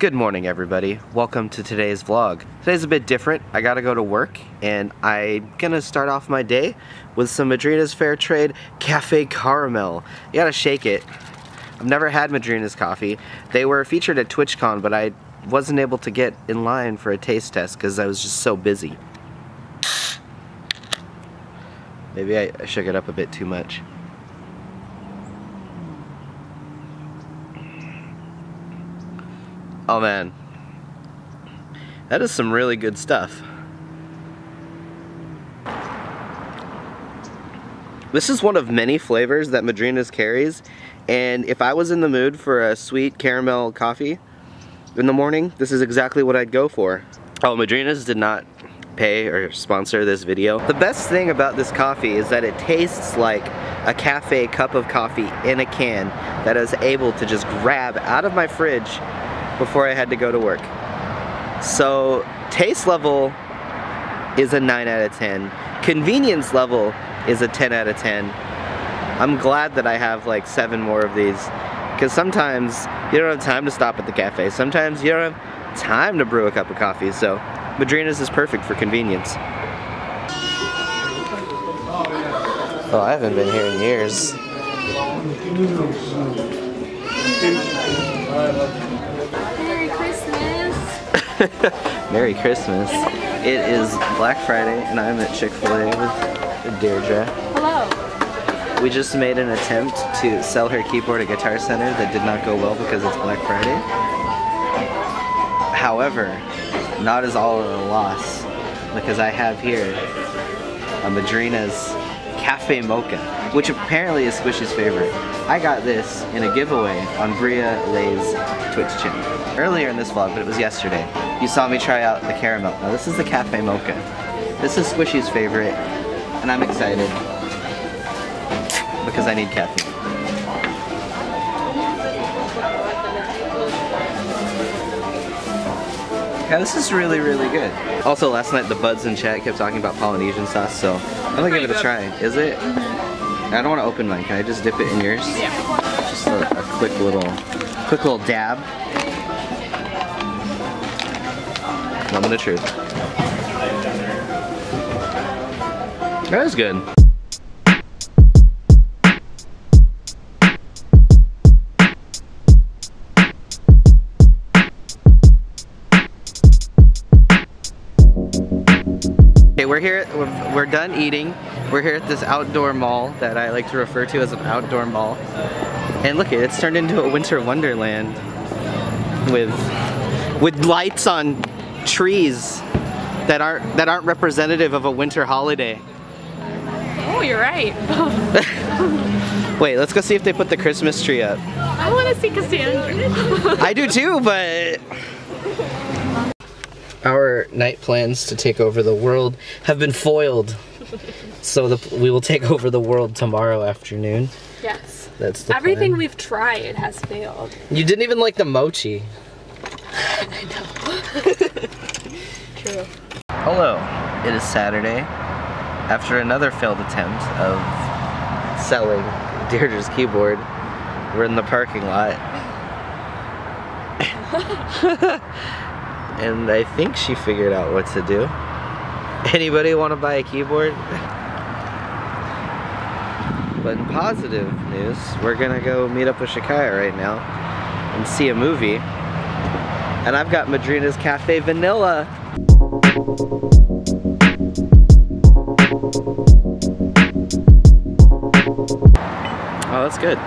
Good morning, everybody. Welcome to today's vlog. Today's a bit different. I gotta go to work, and I'm gonna start off my day with some Madrina's Fair Trade Cafe Caramel. You gotta shake it. I've never had Madrina's coffee. They were featured at TwitchCon, but I wasn't able to get in line for a taste test because I was just so busy. Maybe I shook it up a bit too much. Oh man, that is some really good stuff. This is one of many flavors that Madrina's carries, and if I was in the mood for a sweet caramel coffee in the morning, this is exactly what I'd go for. Oh, Madrina's did not pay or sponsor this video. The best thing about this coffee is that it tastes like a cafe cup of coffee in a can that I was able to just grab out of my fridge before I had to go to work. So taste level is a 9 out of 10. Convenience level is a 10 out of 10. I'm glad that I have like 7 more of these, because sometimes you don't have time to stop at the cafe. Sometimes you don't have time to brew a cup of coffee. So Madrina's is perfect for convenience. Oh, I haven't been here in years. Merry Christmas! Merry Christmas. It is Black Friday and I'm at Chick-fil-A with Deirdre. Hello! We just made an attempt to sell her keyboard at Guitar Center that did not go well because it's Black Friday. However, not as all at a loss, because I have here a Madrina's Cafe Mocha, which apparently is Squishy's favorite. I got this in a giveaway on Bria Leigh's Twitch channel. Earlier in this vlog, but it was yesterday, you saw me try out the caramel. Now this is the Cafe Mocha. This is Squishy's favorite, and I'm excited because I need caffeine. Yeah, this is really, really good. Also, last night the buds in chat kept talking about Polynesian sauce, so I'm gonna give it a try. Is it? Mm-hmm. I don't want to open mine. Can I just dip it in yours? Yeah. Just a quick little dab. Moment of truth. That is good. We're here, we're done eating. We're here at this outdoor mall that I like to refer to as an outdoor mall. And look, it's turned into a winter wonderland with lights on trees that aren't representative of a winter holiday. Oh, you're right. Wait, let's go see if they put the Christmas tree up. I want to see Cassandra. I do too, but... Our night plans to take over the world have been foiled, so we will take over the world tomorrow afternoon. Yes. That's the everything plan. We've tried has failed. You didn't even like the mochi. I know. True. Hello. It is Saturday. After another failed attempt of selling Deirdre's keyboard, we're in the parking lot. And I think she figured out what to do. Anybody want to buy a keyboard? But in positive news, we're gonna go meet up with Shakaia right now and see a movie. And I've got Madrina's Cafe Vanilla. Oh, that's good.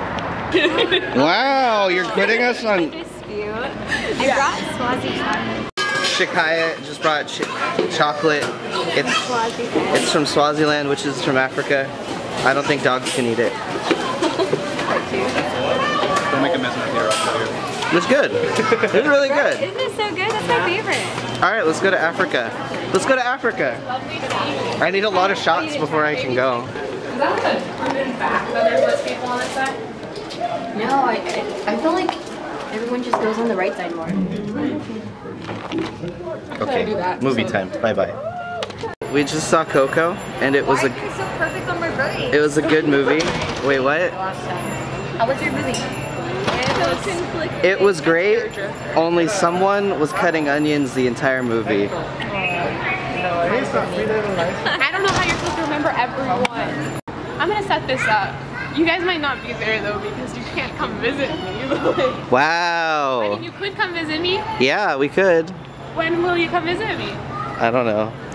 Wow, you're quitting us on... I brought Swaziland. Shakaia just brought chocolate. It's from Swaziland, which is from Africa. I don't think dogs can eat it. Don't make a mess with your own. It's good. It's really good. Isn't it so good? That's my favorite. All right, let's go to Africa. Let's go to Africa. I need a lot of shots before I can go. Is that the proven fact that there's less people on this side? No, I feel like everyone just goes on the right side more. Okay, movie time. Bye bye. We just saw Coco, and it was a. Why are you so perfect on my right? It was a good movie. Wait, what? How was your movie? It was great, only someone was cutting onions the entire movie. I don't know how you're supposed to remember everyone. I'm gonna set this up. You guys might not be there though because you can't come visit me. Wow. I mean, you could come visit me? Yeah, we could. When will you come visit me? I don't know.